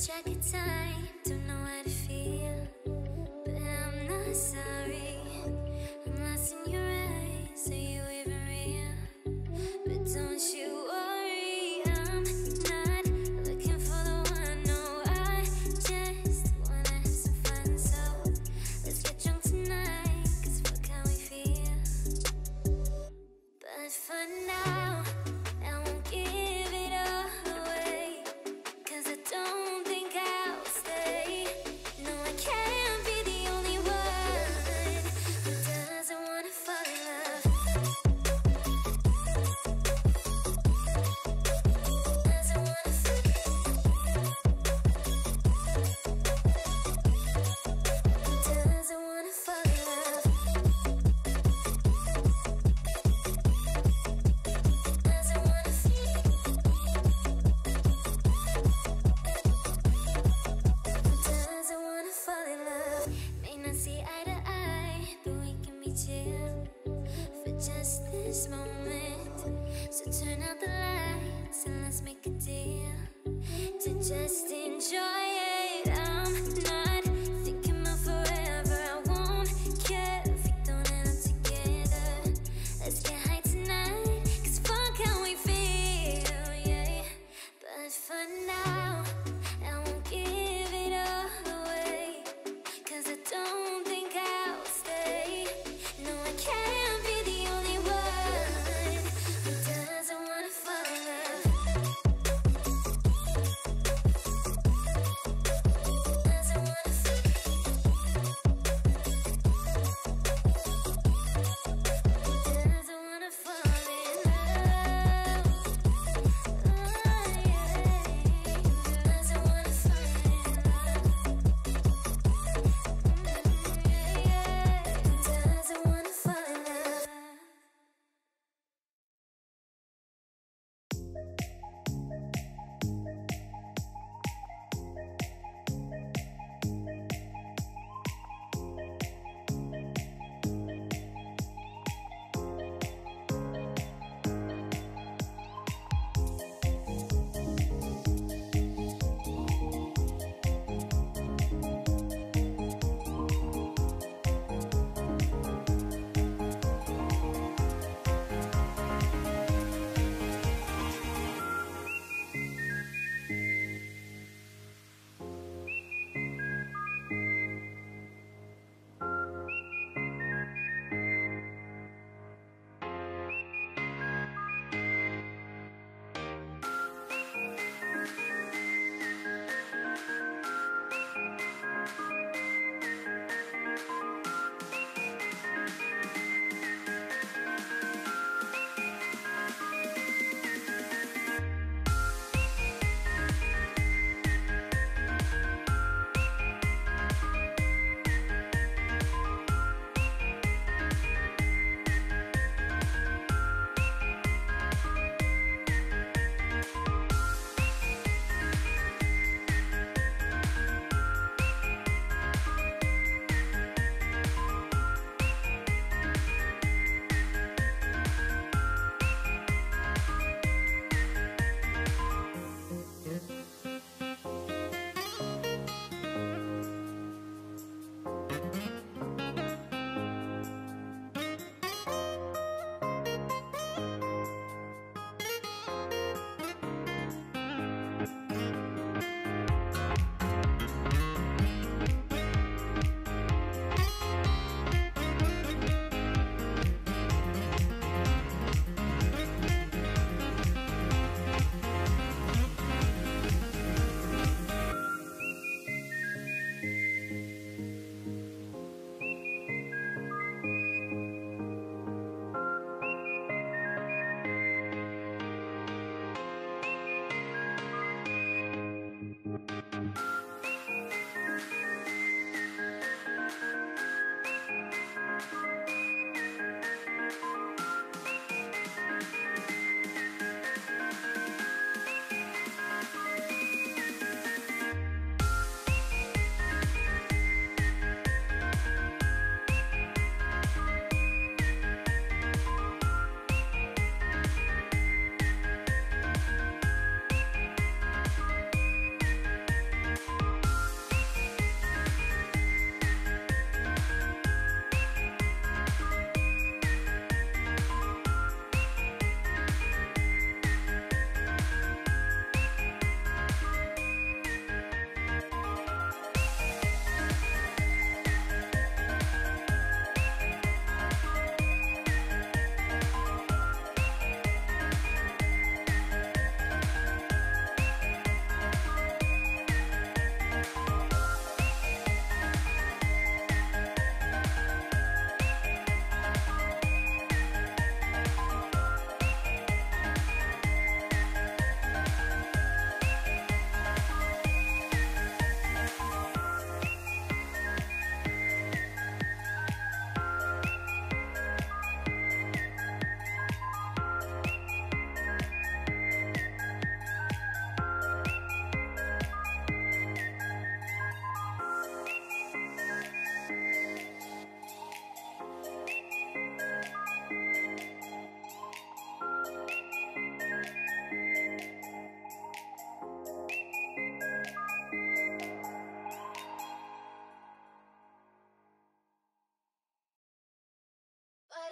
such a good time, don't know how to feel, but I'm not sorry. I'm lost in your eyes, are you even real? But don't you worry, I'm not looking for the one. No, I just wanna have some fun, so let's get drunk tonight, cause what can we feel? But for now, I won't give it all away, cause I don't. Just this moment, so turn out the lights and let's make a deal to just enjoy it. I'm not thinking about forever, I won't care if we don't end up together. Let's get high tonight, cause fun can we feel, yeah. But for now, I won't give it all away, cause I don't think I'll stay. No, I can't.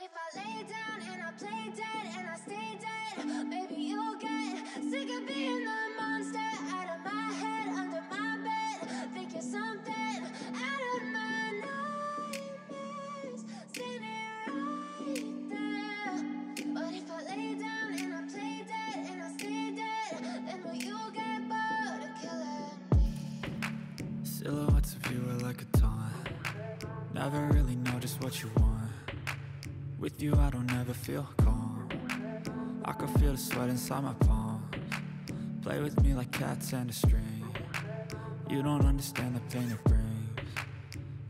if I lay down and I play dead and I stay dead, maybe you'll get sick of being the monster out of my head, under my bed. Think you're something out of my nightmares, standing right there. But if I lay down and I play dead and I stay dead, then will you get bored of killing me? Silhouettes of you are like a taunt. Never really know just what you want. With you I don't ever feel calm. I can feel the sweat inside my palms. Play with me like cats and a string. You don't understand the pain it brings.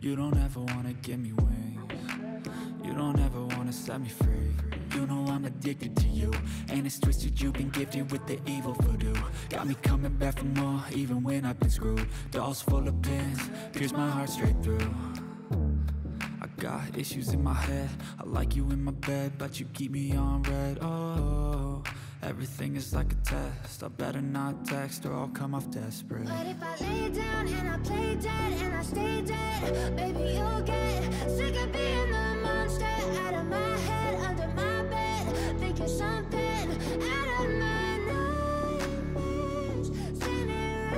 You don't ever wanna give me wings. You don't ever wanna set me free. You know I'm addicted to you, and it's twisted, you've been gifted with the evil voodoo. Got me coming back for more, even when I've been screwed. Dolls full of pins, pierce my heart straight through. Got issues in my head, I like you in my bed, but you keep me on red. Oh, everything is like a test, I better not text or I'll come off desperate. But if I lay down and I play dead and I stay dead, baby you'll get sick of being the monster out of my head, under my bed. Think you're something out of my nightmares, standing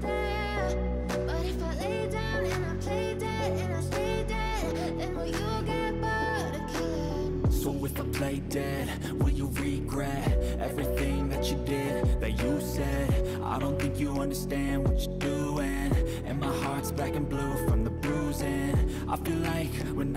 right there. But if I lay down and I play dead and I stay dead, then will you get bored of killing me? So if I play dead, will you regret everything that you did, that you said? I don't think you understand what you're doing, and my heart's black and blue from the bruising. I feel like when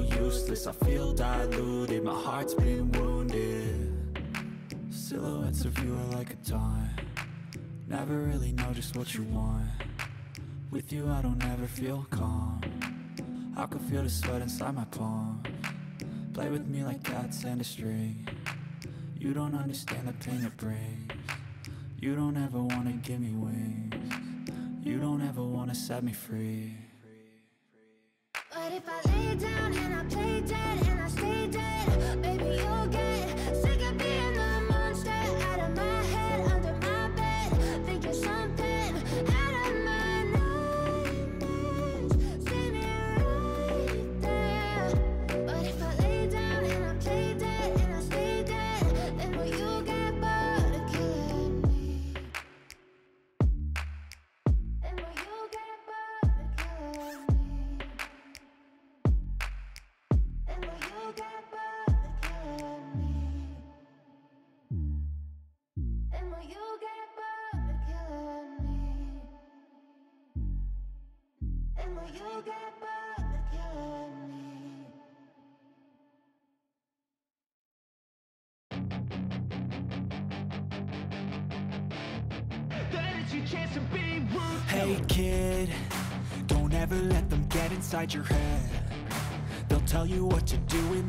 useless, I feel diluted, my heart's been wounded. Silhouettes of you are like a taunt. Never really know just what you want. With you I don't ever feel calm. I can feel the sweat inside my palm. Play with me like cats and a string. You don't understand the pain it brings. You don't ever wanna give me wings. You don't ever wanna set me free. But if I lay down and I play dead and I stay dead, baby you'll get sick of being the monster out of my head, under my bed. Think you're something out of my head. Hey kid, don't ever let them get inside your head. They'll tell you what to do in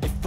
If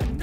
and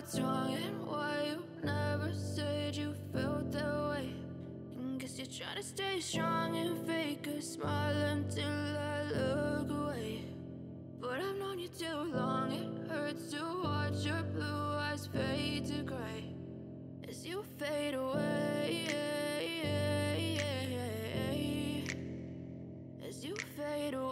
what's wrong and why you never said you felt that way. And guess you're trying to stay strong and fake a smile until I look away. But I've known you too long, it hurts to watch your blue eyes fade to gray as you fade away, as you fade away.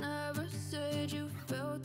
never said you felt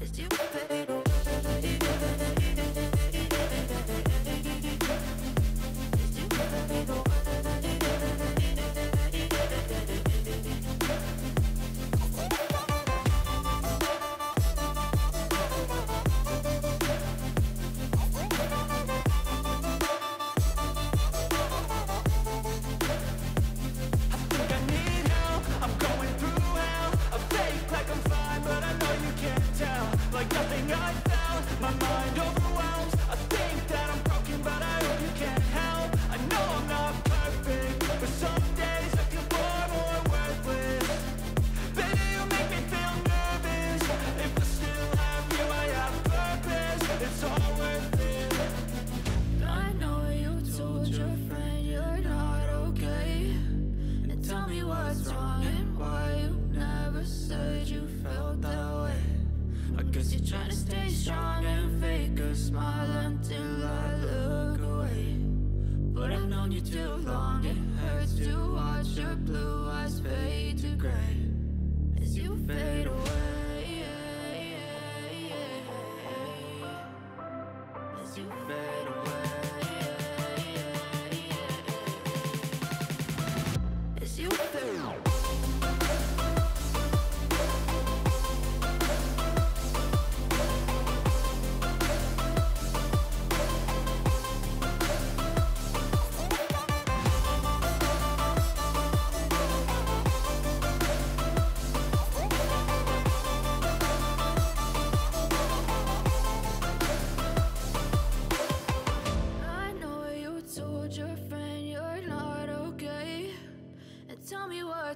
as you fade away.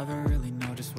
Never really know just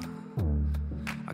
I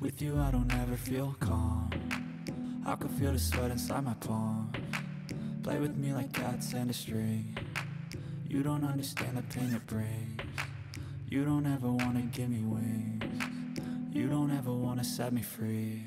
With you I don't ever feel calm. I can feel the sweat inside my palms. Play with me like cats and a string. You don't understand the pain it brings. You don't ever wanna give me wings. You don't ever wanna set me free.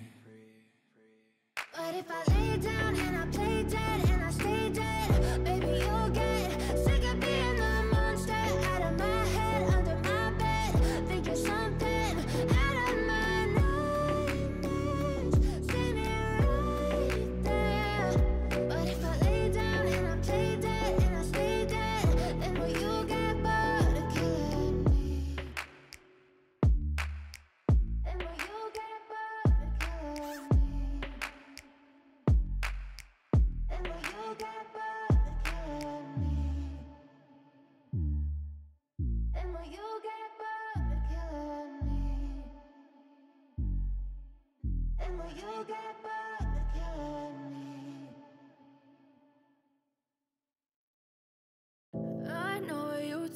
But if I lay down and I play dead and I stay dead, baby you'll get sick of being the monster out of my head, under my bed, thinking something out of my nightmares, standing right there. But if I lay down and I play dead and I stay dead, then will you get bored of killing me?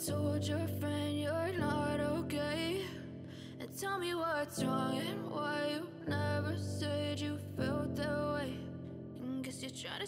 Told your friend you're not okay, and tell me what's wrong and why you never said you felt that way. And guess you're trying to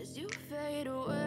As you fade away.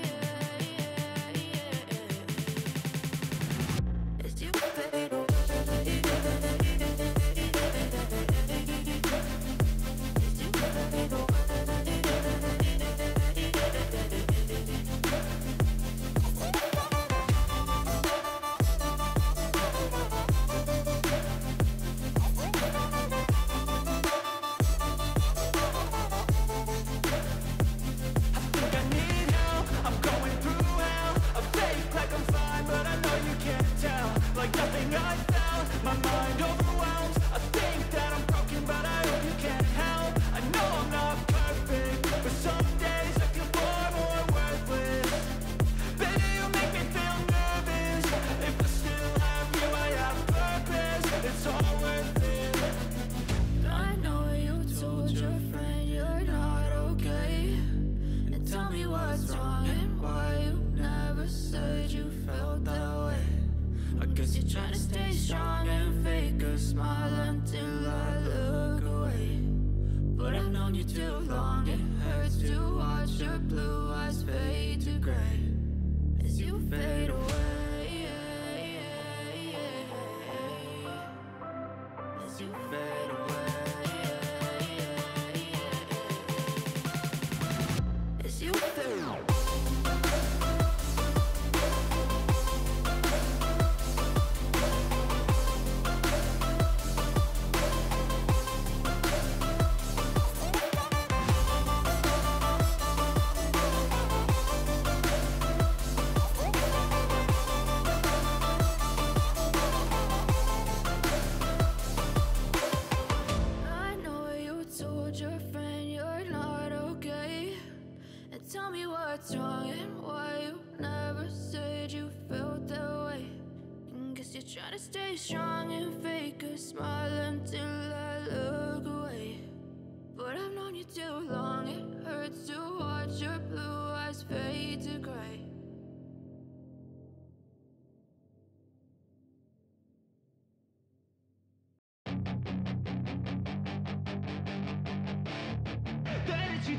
known you too long. It hurts to watch your blue eyes fade to gray as you fade away, as you fade away, as you fade away. Tell me what's wrong and why you never said you felt that way. And guess you're trying to stay strong and fake a smile until I look away. But I've known you too long. It hurts to watch your blue eyes fade to gray.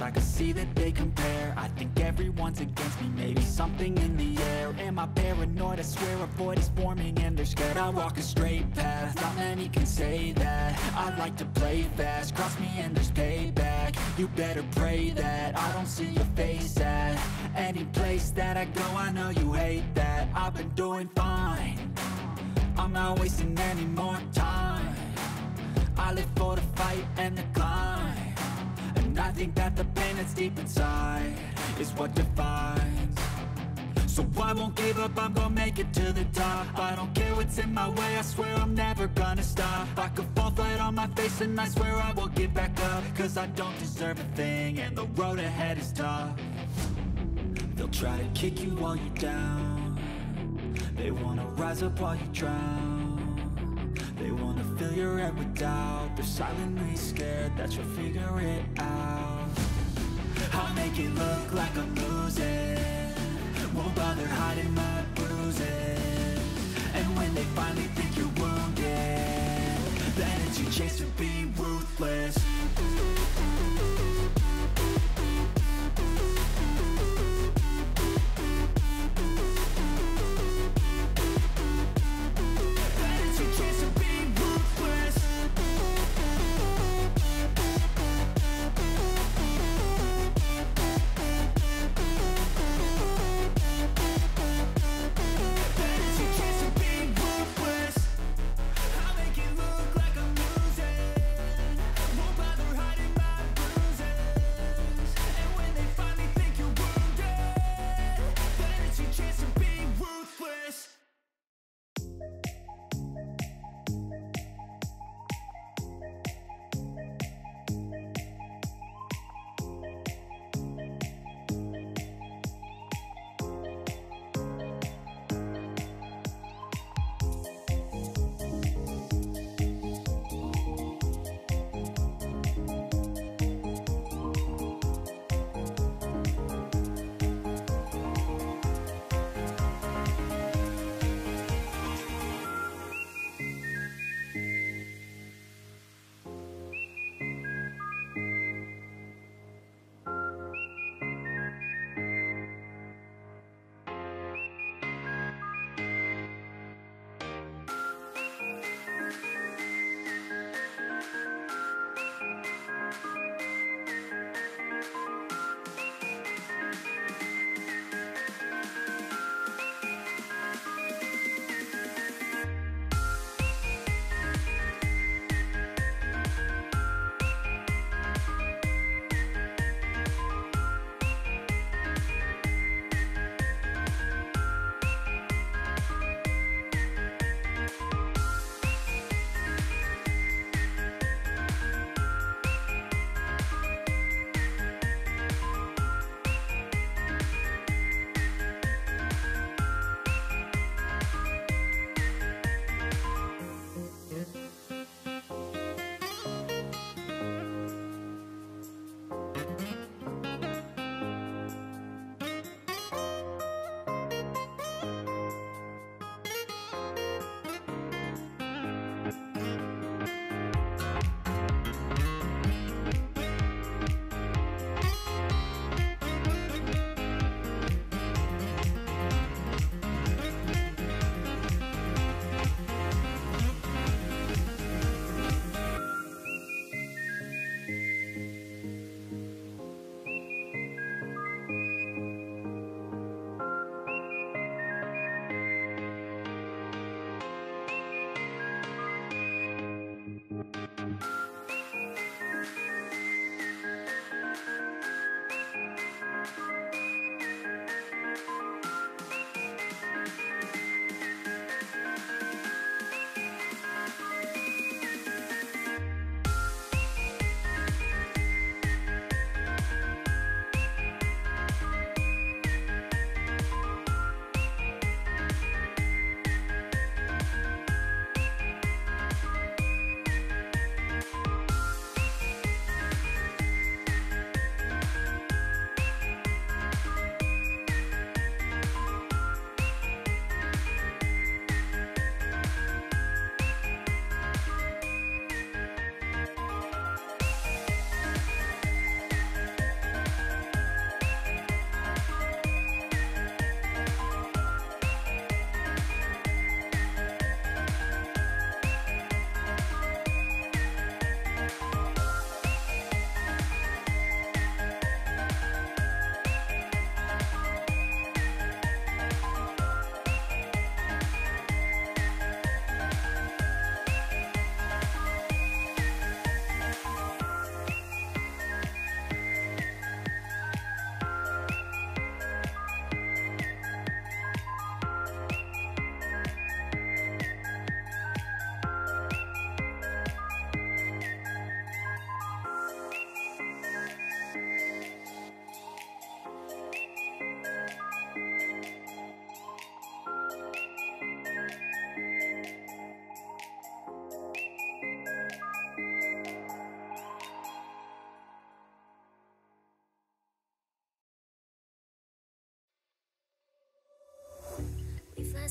I can see that they compare. I think everyone's against me, maybe something in the air. Am I paranoid? I swear a void is forming and they're scared. I walk a straight path, not many can say that. I like to play fast, cross me and there's payback. You better pray that I don't see your face at any place that I go. I know you hate that. I've been doing fine, I'm not wasting any more time. I live for the fight and the climb. I think that the pain that's deep inside is what defines. So I won't give up, I'm gonna make it to the top. I don't care what's in my way, I swear I'm never gonna stop. I could fall flat on my face and I swear I won't give back up. Cause I don't deserve a thing and the road ahead is tough. They'll try to kick you while you're down. They wanna rise up while you drown. They wanna fill your head with doubt. They're silently scared that you'll figure it out. I'll make it look like I'm losing. Won't bother hiding my bruises. And when they finally think you're wounded, then it's your chance to be ruthless. I'll make it look like I'm losing.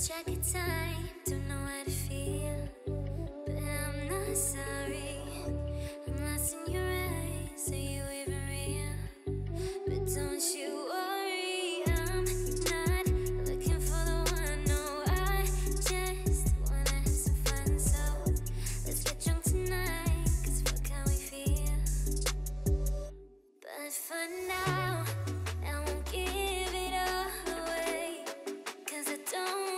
such a good time, don't know how to feel, but I'm not sorry. I'm lost in your eyes, are you even real? But don't you worry, I'm not looking for the one. No, I just wanna have some fun, so let's get drunk tonight, cause fuck how we feel. But for now, I won't give it all away, cause I don't.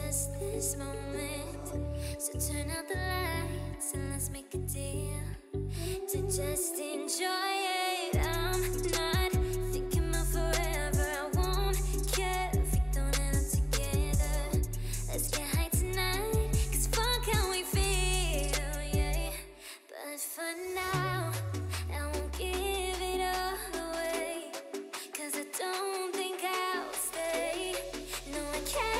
Just this moment, so turn out the lights and let's make a deal to just enjoy it. I'm not thinking about forever, I won't care if we don't end up together. Let's get high tonight, cause fuck how we feel, yeah. But for now, I won't give it all away, cause I don't think I'll stay. No, I can't.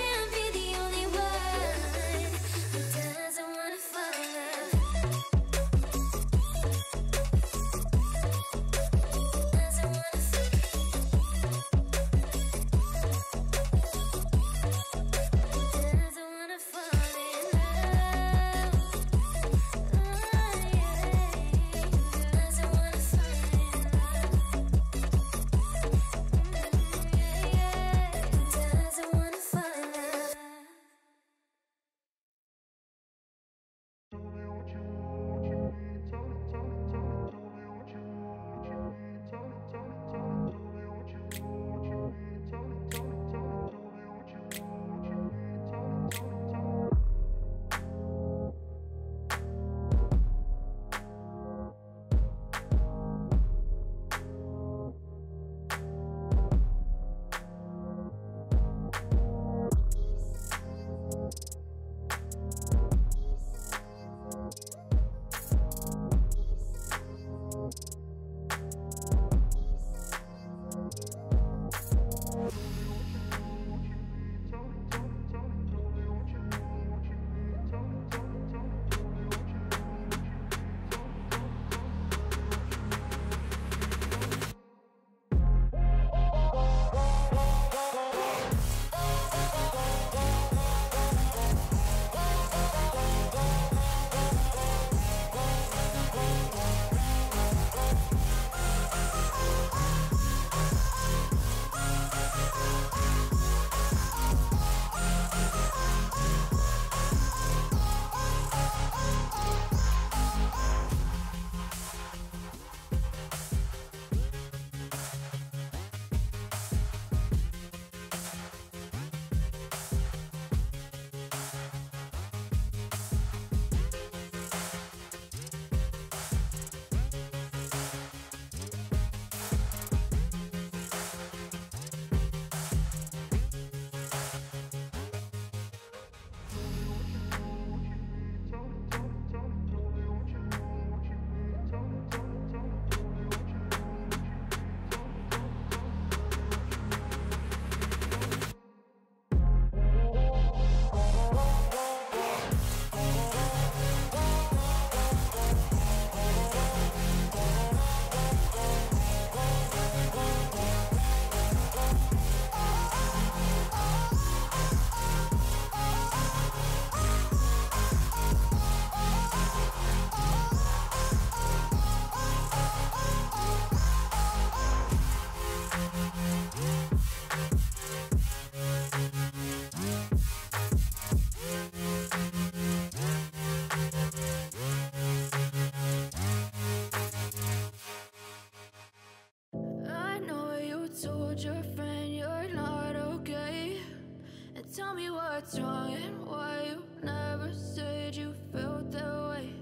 Tell me what's wrong and why you never said you felt that way.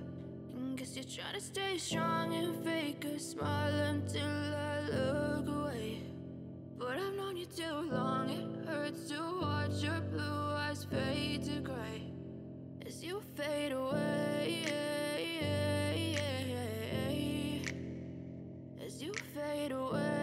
And guess you're trying to stay strong and fake a smile until I look away. But I've known you too long, it hurts to watch your blue eyes fade to gray as you fade away, as you fade away.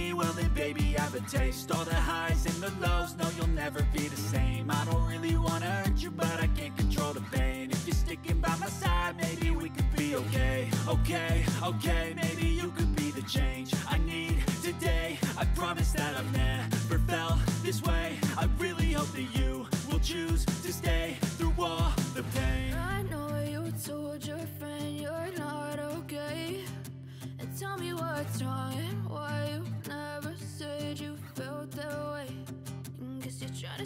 Well then baby I have a taste. All the highs and the lows, no, you'll never be the same. I don't really wanna hurt you, but I can't control the pain. If you're sticking by my side, maybe we could be okay. Okay, okay, maybe you could be the change I need today. I promise that I've never felt this way. I really hope that you will choose to stay through all the pain. I know you told your friend you're not okay, and tell me what's wrong and why you never said you felt that way. You're trying to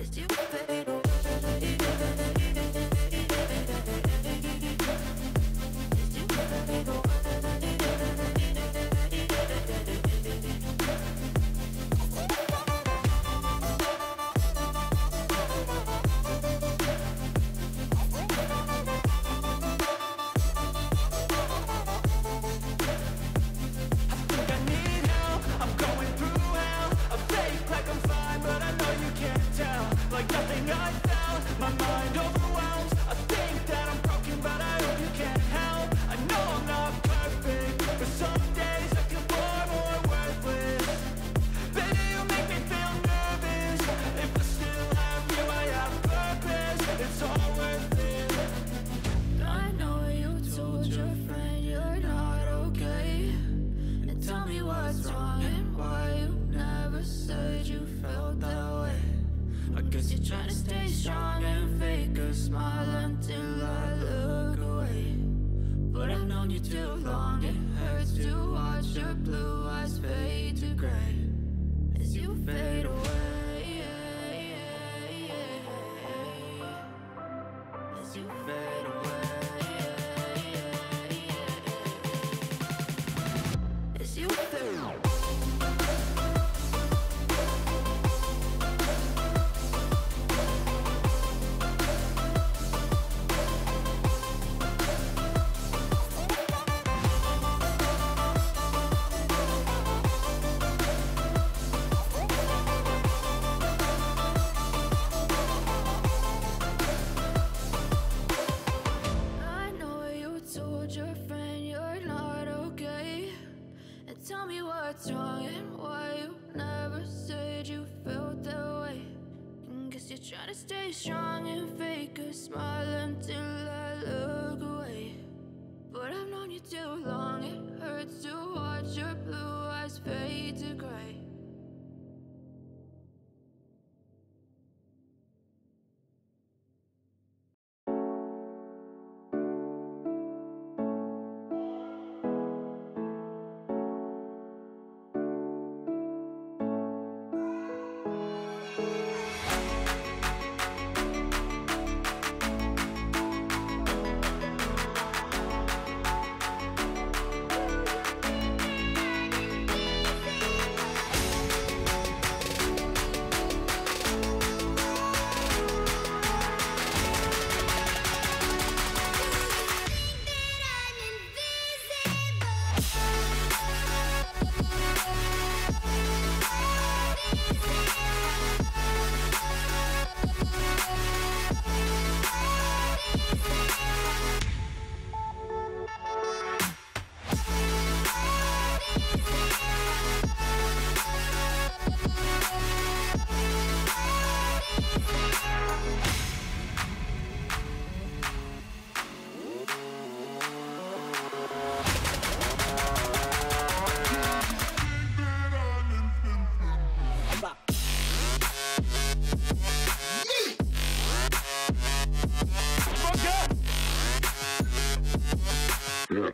as you fade away. Yeah.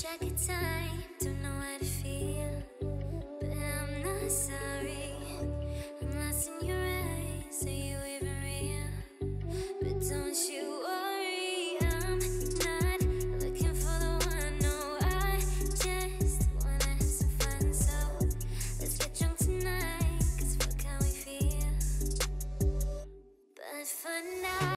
Check it time, don't know how to feel, but I'm not sorry. I'm lost in your eyes, are you even real? But don't you worry, I'm not looking for the one. No, I just wanna have some fun, so let's get drunk tonight, cause fuck how we feel. But for now